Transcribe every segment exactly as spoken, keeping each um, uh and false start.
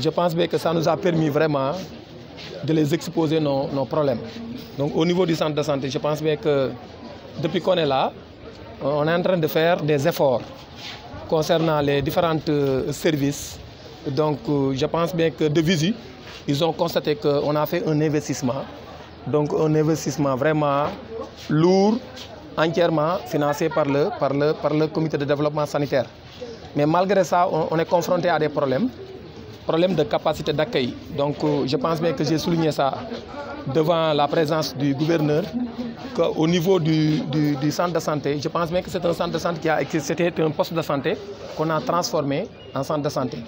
je pense bien que ça nous a permis vraiment de les exposer nos, nos problèmes. Donc au niveau du centre de santé, je pense bien que depuis qu'on est là, on est en train de faire des efforts concernant les différents services. Donc je pense bien que de visu, ils ont constaté qu'on a fait un investissement. Donc un investissement vraiment lourd, entièrement financé par le, par le, par le comité de développement sanitaire. Mais malgré ça, on, on est confronté à des problèmes, problèmes de capacité d'accueil. Donc je pense bien que j'ai souligné ça devant la présence du gouverneur, qu'au niveau du, du, du centre de santé, je pense bien que c'est un centre de santé qui a existé, c'était un poste de santé qu'on a transformé en centre de santé.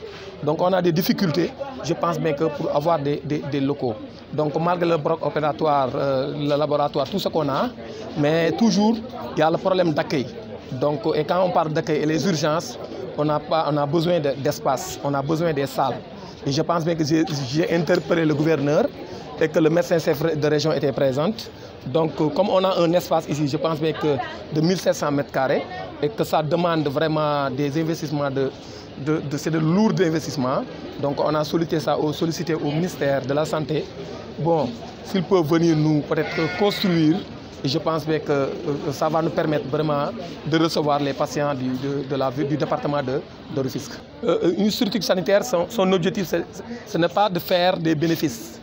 Donc on a des difficultés, je pense bien que pour avoir des, des, des locaux. Donc malgré le bloc opératoire, euh, le laboratoire, tout ce qu'on a, mais toujours il y a le problème d'accueil. Donc et quand on parle d'accueil et les urgences, on a, on a besoin d'espace, on a besoin des salles. Et je pense bien que j'ai interpellé le gouverneur et que le médecin chef de région était présent. Donc comme on a un espace ici, je pense bien que de mille sept cents mètres carrés et que ça demande vraiment des investissements de... De, de, c'est de lourds investissements. Donc on a sollicité ça au, sollicité au ministère de la Santé. Bon, s'ils peuvent venir nous peut-être construire, je pense bien que euh, ça va nous permettre vraiment de recevoir les patients du, de, de la, du département de, de Rufisque. Euh, une structure sanitaire, son, son objectif, ce n'est pas de faire des bénéfices.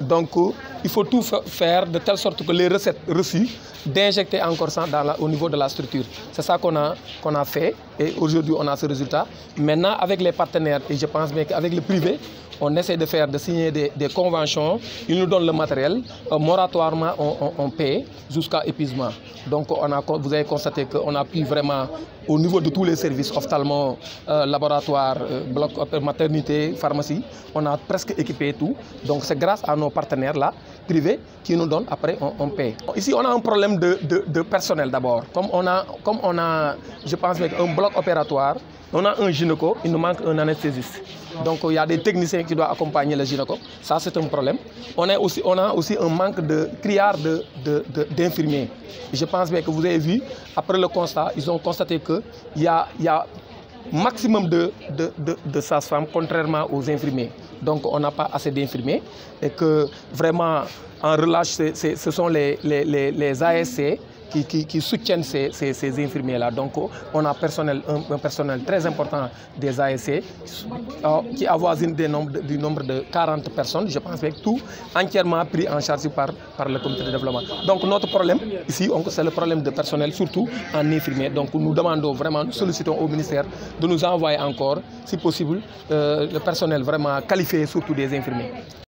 Donc euh, il faut tout faire de telle sorte que les recettes reçues, d'injecter encore ça dans la, au niveau de la structure. C'est ça qu'on a, qu'on a fait et aujourd'hui on a ce résultat. Maintenant avec les partenaires, et je pense bien qu'avec le privé, on essaie de faire, de signer des, des conventions, ils nous donnent le matériel, euh, moratoirement on, on, on paie jusqu'à épuisement. Donc on a, vous avez constaté qu'on a pu vraiment, au niveau de tous les services, ophtalmo, euh, laboratoire, euh, bloc maternité, pharmacie, on a presque équipé tout. Donc c'est grâce à nos partenaires là, privés, qui nous donnent, après on, on paie. Ici on a un problème De, de, de personnel d'abord. Comme on a, comme on a, je pense, un bloc opératoire, on a un gynéco, il nous manque un anesthésiste. Donc il y a des techniciens qui doivent accompagner le gynéco. Ça, c'est un problème. On a aussi, on a aussi un manque de criards de, de, de, d'infirmiers. Je pense bien que vous avez vu, après le constat, ils ont constaté qu'il y a, il y a maximum de, de, de, de sages-femmes, contrairement aux infirmiers. Donc on n'a pas assez d'infirmiers et que vraiment en relâche, c est, c est, ce sont les, les, les A S C qui, qui, qui soutiennent ces, ces, ces infirmiers-là. Donc on a personnel, un, un personnel très important des A S C qui avoisine des nombres, du nombre de quarante personnes, je pense, avec tout entièrement pris en charge par, par le comité de développement. Donc notre problème ici, c'est le problème de personnel, surtout en infirmiers. Donc nous demandons vraiment, nous sollicitons au ministère de nous envoyer encore, si possible, euh, le personnel vraiment qualifié, surtout des infirmiers.